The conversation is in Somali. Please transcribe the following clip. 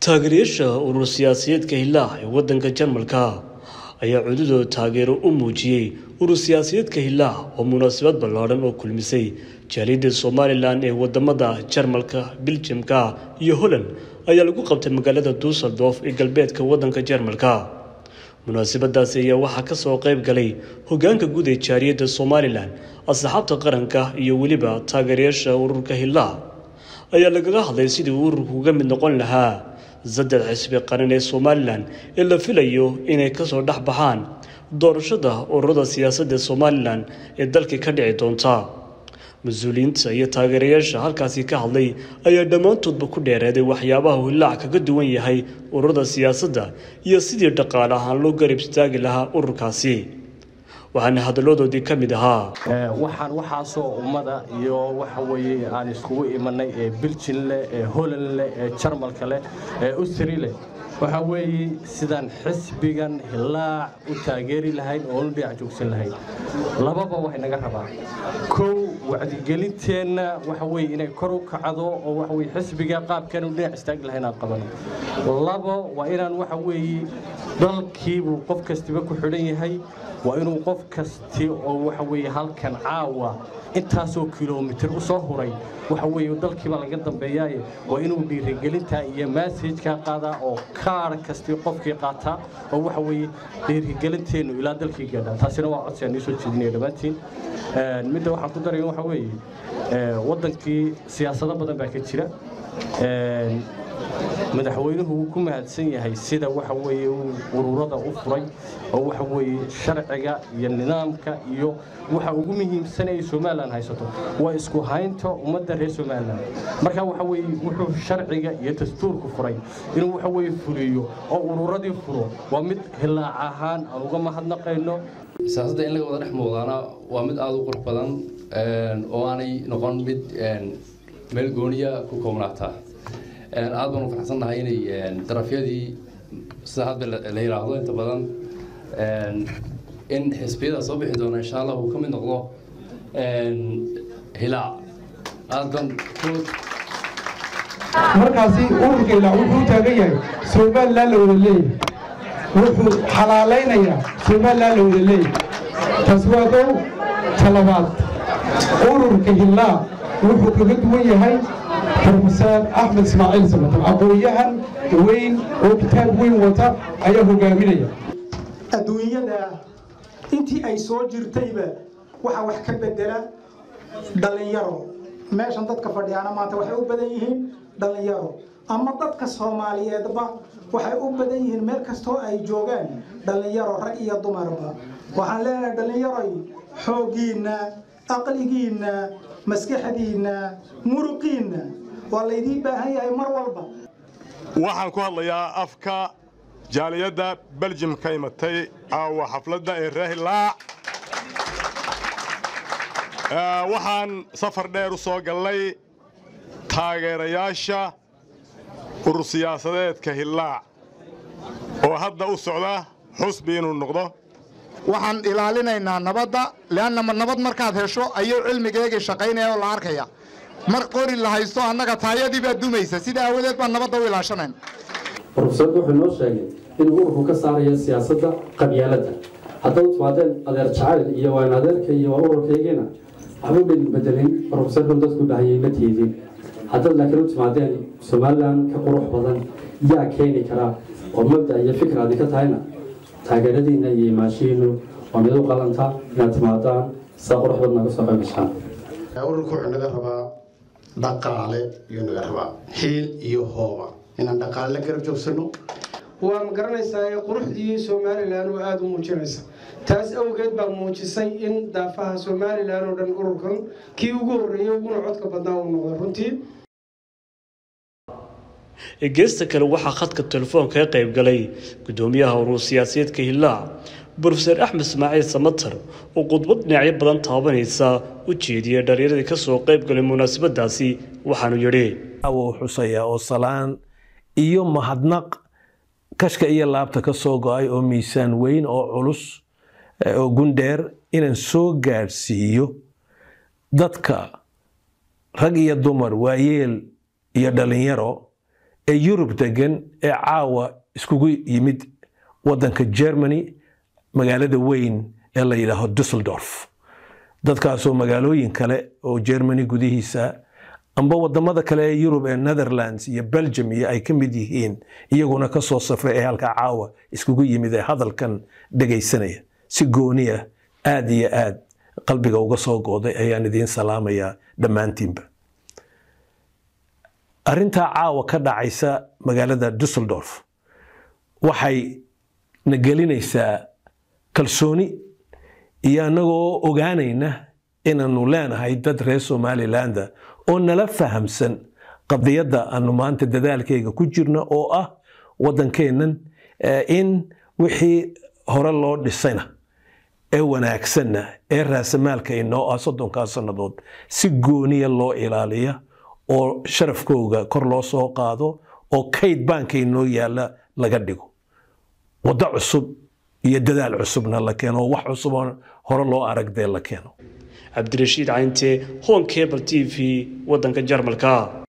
taageerayaasha urur siyaasadeedka hilaha ee wadanka Jarmalka ayaa codadooda taageero u muujiyay urur siyaasadeedka hilaha oo munaasabad ballaaran oo kulmisay jaaliyada Somaliland ee wadamada Jarmalka, Biljamka iyo Holland ayaa lagu qabtay magaalada Dusseldorf ee galbeedka wadanka Jarmalka. munaasabadaas ayaa waxa ka soo qayb galay hogaanka guud ee jaaliyada Somaliland, asxaabta qaranka iyo waliba taageerayaasha ururka hilaha. ayaa laga hadlay sidii uu ururku uga mid noqon lahaa zadal xisbi qaran ee Somaliland ee la filayo inay ka soo dhax baxaan doorashada ururada siyaasadda Somaliland ee dalka ka dhici doonta. mas'uuliyiinta iyo taageerayaasha halkaasii ka hadlay ayaa dhamaantoodba ku dheeraaday waxyaabaha hilaha kaga duwan yahay ururada siyaasadda iyo sidii dhaqaale ahaan loo garab istaagi lahaa ururkaasi. waxaana hadaladoodii ka mid ahaa waxaan waxaasoo ummada iyo waxa weeye aan isku imanay ee Biljin leh ee Holland leh ee Jarmalka leh ee Austria leh waxa weeye sidaan xisbigan hilaha u taageeri lahayn oo u dhinac joogsan lahayn lababa wax naga rabaa koow wacdi gelinteena waxa weeye inay kor u kacdo oo waxa weeye xisbiga qaabkan u dhinac istaag lahayn aan qaban labo waa inaan waxa weeye dalkii uu qof kastiba ku xidhan yahay waa inuu qof kasti oo waxa weeye halkan caawa intaas oo kilomitir u soo horay waxa weeye dalkii ba laga dambeeyay waa inuu dhiirigelinta iyo message-ka qaada oo kaar kasti qofkii qaata oo waxa weeye dhiirigelinteenu ila dalkii gaadha taasina waa codsiga isoo jeedinay dhamaantiin mid waxaan ku daray waxa weeye wadankii siyaasada badan baa ka jira madaxweynuhu ku mahadsan yahay sida waxa weeye ururada u furay oo waxa weeye sharciga iyo nidaamka iyo waxa ugu muhiimsan ee Soomaaliland haysato waa isku haynta ummadda reer Soomaaliland marka waxa weeye wuxuu sharciga iyo dastuurka furay inuu waxa weeye fuliyo oo ururadii furo waa mid hilaac ahaan aan uga mahadnaqayno siyaasadda in laga wada dhex muuqdaana waa mid aad u qurux badan oo aanay noqon mid meel gooniya ku koobnaata aad baan u faraxsanahay in darafyadii saacad la yiraahdo inta badan in xisbiyada soo bixi doona insha Allah uu ka mid noqdo hilaa aad baan markaasi ururka ilaa wuxuu taagan yahay Somaliland la wada leeyahay wuxuu xalaalaynayaa Somaliland la wada leeyahay taswaado talabaad ururka hilaa wuxuu kaga duwan yahay فرمسان أحمد إسماعيل سمت عبويها وين وكتاب وين وتا أيه جاملية الدنيا ده أنتي أي صوجر تيبة وحوح كبدلة دليرو ما شنطت كفردي أنا ما توحيو بديهن دليرو أما ضد كصومالية دبا وحيو بديهن مركز تو أي جوجان دليرو رأي الضمربا وحلا دليرو حوجينا أقلينا مسكحدينا مرقينا والذي بهاي أي مرولبا. واحد كله يا أفكا جاليدا بلجيم كيمتي أو حفلة الرهي لا. واحد سفر دير صوغلي تاجر ياشا والروسيا صديت كهلا. وهذا السعودة حسبين النقطة. waxaan ilaalinaynaa nabadda laana nabad markaad hesho ayuu cilmigeega shaqeynaya oo la arkaya mar qori la haysto annaga taayadii baa dumaysa sida awleed baan nabadda u ilaashanayna professor wuxuu noo sheegay in ururku ka saarayo siyaasadda qabyaaladda haddii uu wadan adeer jacayl iyo waan adeerka iyo ururkeena waxba beddelin professor dadku dhahayay ma tiidin haddii la kala timaadeen Somaliland ka qurux badan yaa keeni kara oo mabda iyo fikrad ka tahayna تاجرتنا يمشينه ومدو قلنتا نتماتا سأقرح بدنا قصة بيشان. أوركو عندنا ربا دقالة ينقر ربا حيل يهوا إن دقالة كرب جوسنو. ومقرنا ساي قرح دي Somaliland وآدم موجنس. تاس أوجد بموجسي إن دافع Somaliland ودن أوركم كيوجور يوجون عطك بدنا ونغرنتي. eegista kale waxa khadka telefoonka ka qayb galay gudoomiyaha urur siyaasadeedka hilaha professor Axmed Ismaaciil Samatar oo qodobad dhinacyo badan taabanaysa u jeediyay dhalinyarada ka soo qayb galay munaasabadaasi waxaanu yiri awoo xusaya oo salaan iyo mahadnaq kashka iyo laabta ka soo go'ay oo miisaan weyn oo culus oo gundheer inaan soo gaarsiiyo dadka rag iyo dumar waayeel iyo dhalinyaro يوروب دجن عاوة اسكوجي يمد ودن كجرماني مقالة وين إلا إلى دوسلدورف داد كاسو مقالوين كلا أو جرماني جوديه سا أما ودن ماذا كلا يوروب النذرلاندز يا بلجيم يا أي كم يديهين يجونا كسر صفر إيه الكعاوة اسكوجي يمد هذا الكن دقي سنة سجونية آد يا آد قلبي وقصو قوضي أيان دين سلامة يا دمانتين با أرنتا عاوة كدا عيسى مقالة دوسلدورف waxay nagalinaysaa kalsooni iyo anagoo ogaanayna inaanu leenahay dad reer Somaliland oo nala fahamsan qadiyada aanu maanta dadaalkayga ku jirna oo ah wadankeenan in wixii hore loo dhisayna ee wanaagsanna ee raasamaalka inoo ah 70 sanadood si gooniya loo ilaaliya oo sharafkooga kor loo soo qaado oo kayd bank inoo yaala laga dhigo وضع عصب يدل على عصبنا الله كانوا وح عصبنا هر الله أرق ده الله كانوا عبد الرشيد عينتي هون كابل تي في ودن كجرم الكا.